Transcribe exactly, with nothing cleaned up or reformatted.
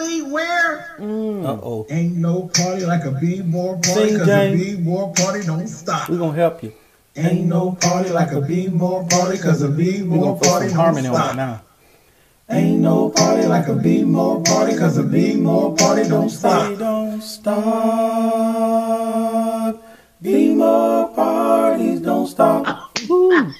Lee where? Mm. Uh-oh. Ain't no party like a B-more party, because a B-more party don't stop. We're going to help you. Ain't no party like a B-more party, because a B-more party don't harmony stop. Right now. Ain't no party like a B-more party, because a B-more party don't stop. Don't stop. B-more parties don't stop. Ooh.